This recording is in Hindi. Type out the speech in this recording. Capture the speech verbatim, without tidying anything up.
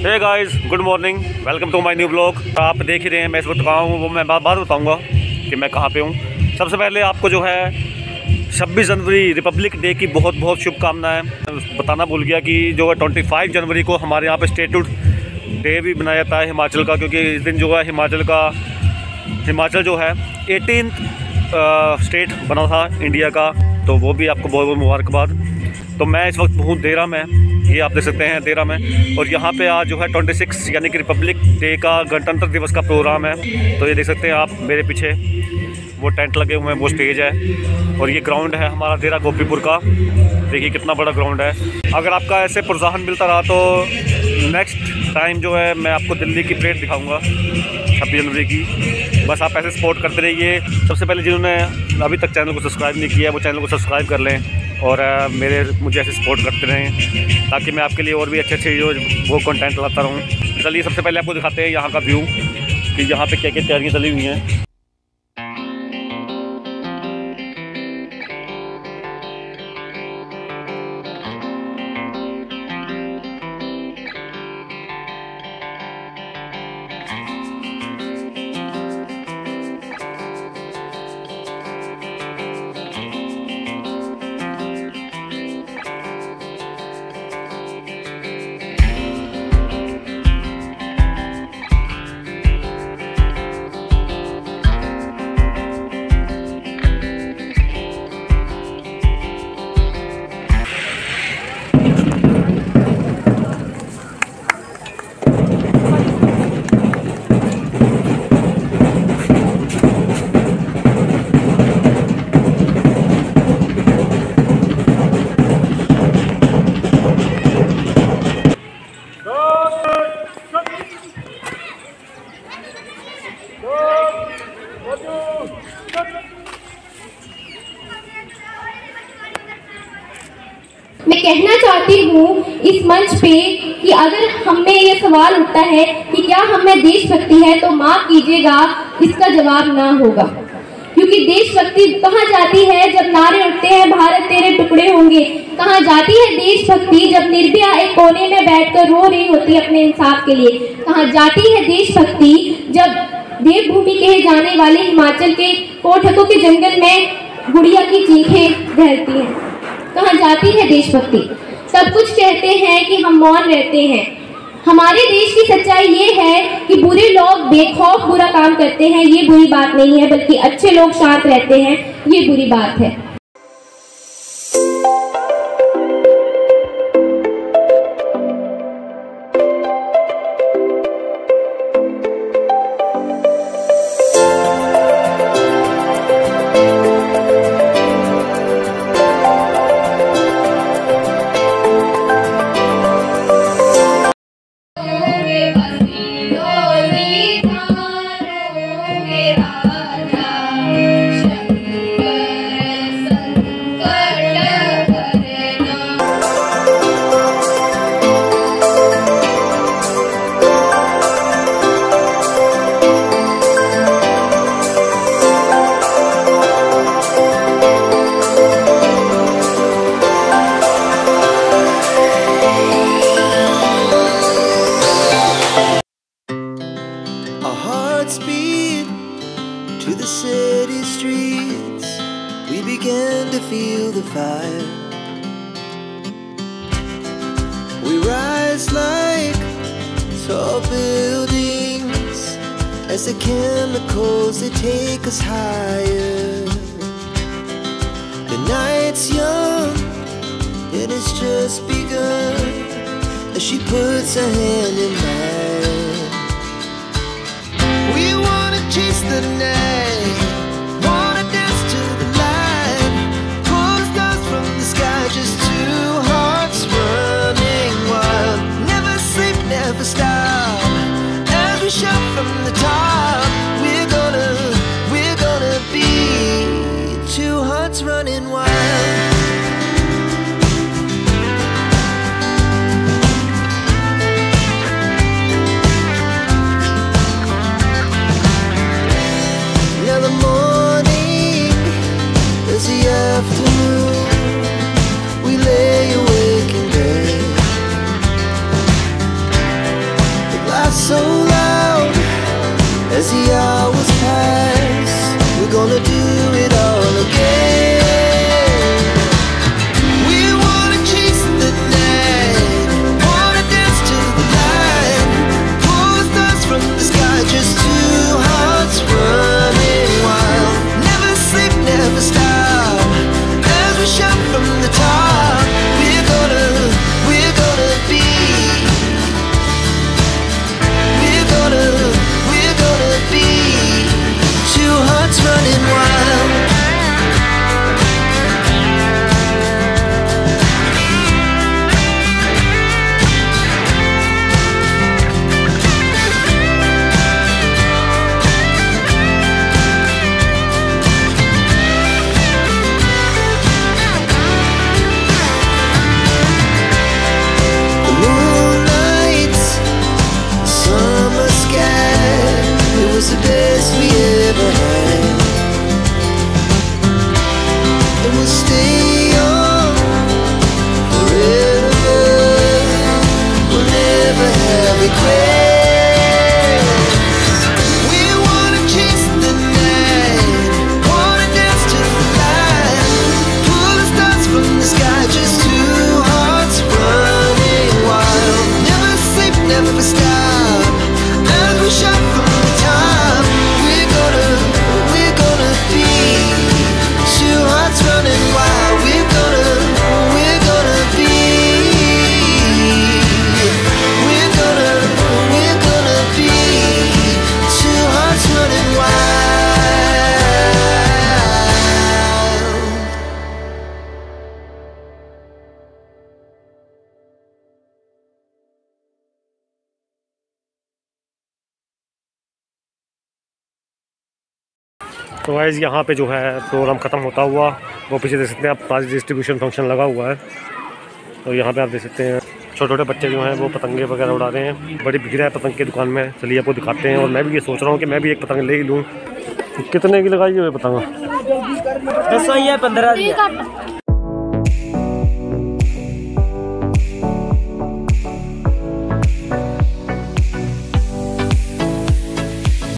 Hey guys, good morning, welcome to my new blog. आप देख ही रहे हैं मैं इस वक्त कहाँ हूँ, वो मैं बाद में बताऊँगा कि मैं कहाँ पे हूँ। सबसे पहले आपको जो है छब्बीस जनवरी रिपब्लिक डे की बहुत बहुत शुभकामनाएं। बताना भूल गया कि जो है ट्वेंटी फाइव जनवरी को हमारे यहाँ पे स्टेट्यूट डे भी मनाया जाता है हिमाचल का, क्योंकि इस दिन जो है हिमाचल का हिमाचल जो है एटीन्थ स्टेट बना था इंडिया का, तो वो भी आपको बहुत बहुत मुबारकबाद। तो मैं इस वक्त हूँ देहरा में, ये आप देख सकते हैं देहरा में, और यहाँ पे आज जो है छब्बीस यानी कि रिपब्लिक डे का गणतंत्र दिवस का प्रोग्राम है। तो ये देख सकते हैं आप मेरे पीछे वो टेंट लगे हुए हैं, वो स्टेज है, और ये ग्राउंड है हमारा देहरा गोपीपुर का। देखिए कितना बड़ा ग्राउंड है। अगर आपका ऐसे प्रोत्साहन मिलता रहा तो नेक्स्ट टाइम जो है मैं आपको दिल्ली की परेड दिखाऊँगा छब्बीस जनवरी की। बस आप ऐसे सपोर्ट करते रहिए। सबसे पहले जिन्होंने अभी तक चैनल को सब्सक्राइब नहीं किया है वो चैनल को सब्सक्राइब कर लें और मेरे मुझे ऐसे सपोर्ट करते रहें, ताकि मैं आपके लिए और भी अच्छे अच्छे वो कंटेंट लाता रहूं। चलिए सबसे पहले आपको दिखाते हैं यहाँ का व्यू कि यहाँ पे क्या क्या तैयारियाँ चली हुई हैं। मैं कहना चाहती हूँ इस मंच पे कि अगर हमें यह सवाल उठता है कि क्या हमें देशभक्ति है, तो माफ कीजिएगा इसका जवाब ना होगा, क्योंकि देशभक्ति कहाँ जाती है जब नारे उठते हैं भारत तेरे टुकड़े होंगे। कहाँ जाती है देशभक्ति जब निर्भया एक कोने में बैठकर रो रही होती है अपने इंसाफ के लिए। कहाँ जाती है देशभक्ति जब देवभूमि कहे जाने वाले हिमाचल के कोठकों के जंगल में गुड़िया की चीखें बहती हैं। कहाँ जाती है देशभक्ति। सब कुछ कहते हैं कि हम मौन रहते हैं। हमारे देश की सच्चाई ये है कि बुरे लोग बेखौफ बुरा काम करते हैं, ये बुरी बात नहीं है, बल्कि अच्छे लोग शांत रहते हैं, ये बुरी बात है। We rise like tall buildings as the chemicals they take us higher. The night's young and it's just begun as she puts her hand in mine. We wanna chase the night. तो वाइज़ यहाँ पे जो है प्रोग्राम ख़त्म होता हुआ वो पीछे देख सकते हैं आप, पास डिस्ट्रीब्यूशन फंक्शन लगा हुआ है। तो यहाँ पे आप देख सकते हैं छोटे छोटे बच्चे जो हैं वो पतंगे वगैरह उड़ा रहे हैं। बड़ी भीड़ है पतंग की दुकान में, चलिए आपको दिखाते हैं। और मैं भी ये सोच रहा हूँ कि मैं भी एक पतंग ले ही लूँ। कितने की लगाई हुई है पतंग? पंद्रह